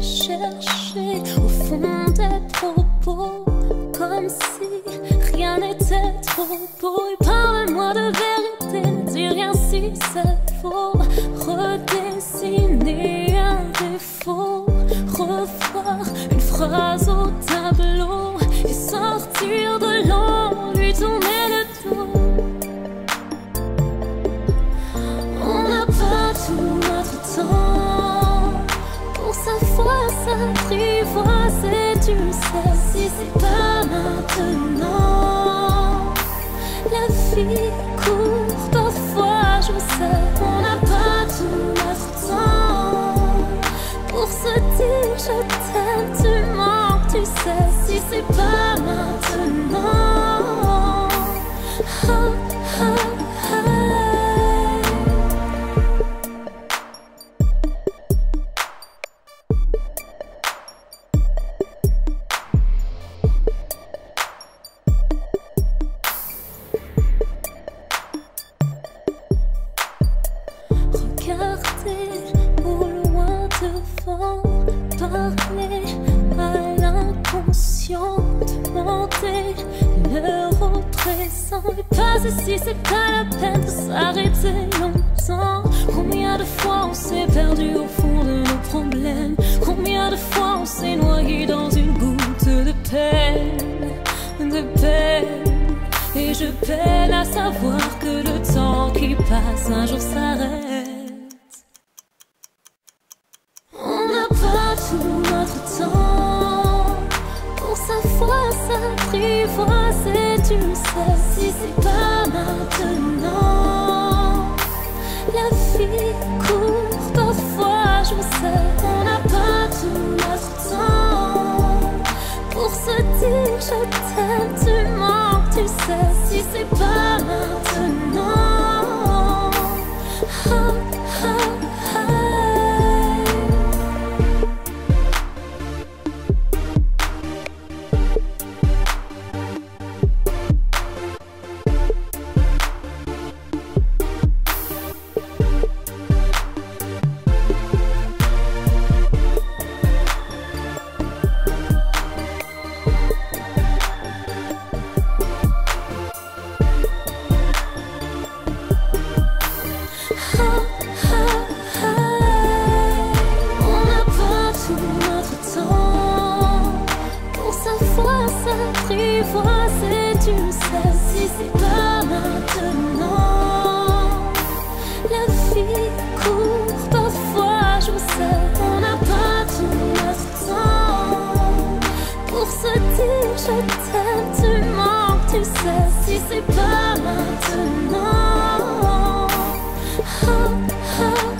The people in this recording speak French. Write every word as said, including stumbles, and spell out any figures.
Chercher au fond des propos, comme si rien n'était trop beau. Et parle-moi de vérité, dis rien si c'est faux. Redessiner un défaut, revoir une phrase au tableau et sortir de l'ombre, lui tourner le dos. On n'a pas tout notre temps. S'apprivoiser, tu sais, si c'est pas maintenant. La vie court parfois, je sais. On n'a pas tout notre temps pour se dire je t'aime, tu mens, tu sais, si c'est pas maintenant. Ah, ah. Au loin devant, parler à l'inconscient, demander le représent et passer si c'est pas la peine de s'arrêter longtemps. Combien de fois on s'est perdu au fond de nos problèmes, combien de fois on s'est noyé dans une goutte de peine, de peine. Et je peine à savoir que le temps qui passe un jour s'arrête. S'apprivoiser, tu sais, si c'est pas maintenant. La vie court parfois, je sais. On n'a pas tout notre temps pour se dire je t'aime, tu mens, tu sais, si c'est pas maintenant. Ah, ah. S'apprivoiser, tu sais, si c'est pas maintenant. La vie court parfois, je sais. On n'a pas tout notre temps pour se dire je t'aime, tu mens, tu sais, si c'est pas maintenant. Ah, ah.